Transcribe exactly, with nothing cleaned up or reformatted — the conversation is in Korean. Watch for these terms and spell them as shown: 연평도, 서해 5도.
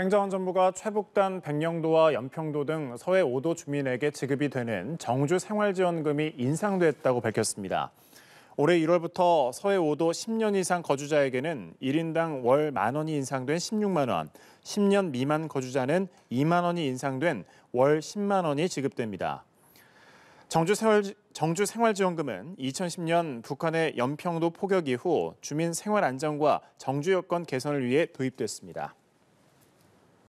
행정안전부가 최북단 백령도와 연평도 등 서해 오 도 주민에게 지급이 되는 정주 생활지원금이 인상됐다고 밝혔습니다. 올해 일월부터 서해 오 도 십 년 이상 거주자에게는 일 인당 월 만 원이 인상된 십육만 원, 십 년 미만 거주자는 이만 원이 인상된 월 십만 원이 지급됩니다. 정주 생활, 정주 생활지원금은 이천십 년 북한의 연평도 포격 이후 주민 생활 안정과 정주 여건 개선을 위해 도입됐습니다.